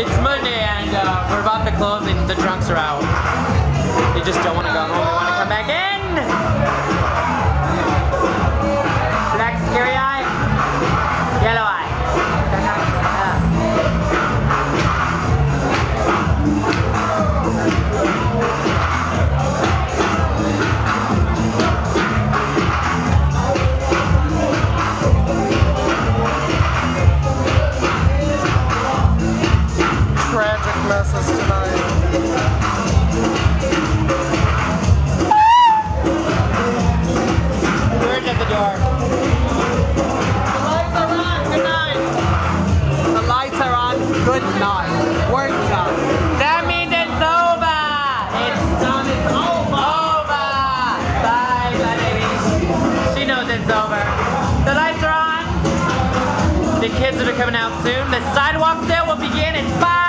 It's Monday and we're about to close and the drunks are out. They just don't want to go home, they want to come back in! Black scary eye? Yellow eye. The kids that are coming out soon. The sidewalk sale will begin in 5.